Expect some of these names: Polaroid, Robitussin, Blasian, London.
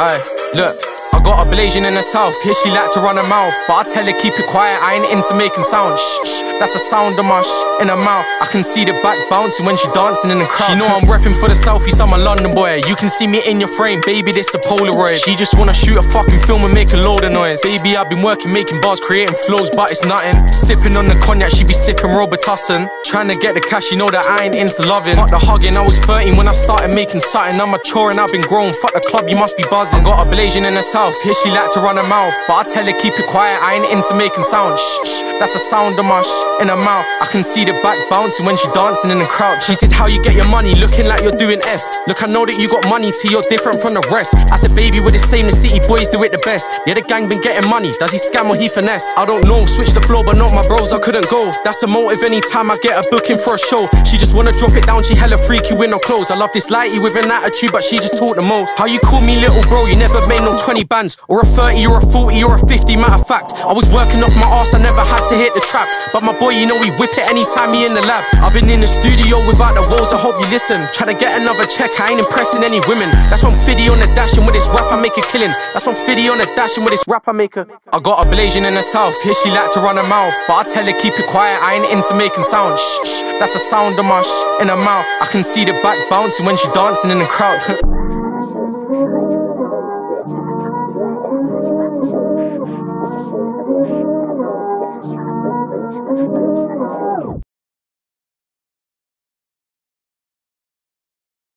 Aye, look, I got a Blasian in the south. Here she like to run her mouth, but I tell her keep it quiet, I ain't into making sound. Shh, shh, that's the sound of my shh in her mouth. I can see the back bouncing when she dancing in the crowd. She know I'm repping for the southeast, I'm a London boy. You can see me in your frame, baby, this a Polaroid. She just wanna shoot a fucking film and make a load of noise. Baby, I've been working, making bars, creating flows, but it's nothing. Sipping on the cognac, she be sipping Robitussin. Trying to get the cash, you know that I ain't into loving. Fuck the hugging, I was 13 when I started making something. I'm mature and I've been grown, fuck the club, you must be buzzing. I got a Blasian in the south, here she like to run her mouth, but I tell her keep it quiet, I ain't into making sound. Shh, shh, that's the sound of my shh in her mouth. I can see the back bouncing when she dancing in the crowd. She said, how you get your money, looking like you're doing F. Look, I know that you got money, till you're different from the rest. I said, baby, we're the same, the city boys do it the best. Yeah, the gang been getting money, does he scam or he finesse? I don't know, switch the flow, but not my bros, I couldn't go. That's a motive anytime I get a booking for a show. She just wanna drop it down, she hella freaky with no clothes. I love this lighty with an attitude, but she just talk the most. How you call me little bro, you never made no 20 bands, or a 30, or a 40, or a 50, matter of fact. I was working off my arse, I never had to hit the trap. But my boy, you know he whip it anytime he in the lab. I've been in the studio without the walls, I hope you listen. Try to get another check, I ain't impressing any women. That's 150 on the dash, and with this rap I make a killing. That's 150 on the dash, and with this rap I make a... I got a Blasian in the south, here she like to run her mouth, but I tell her keep it quiet, I ain't into making sound. Shh, shh, that's the sound of my shh in her mouth. I can see the back bouncing when she dancing in the crowd.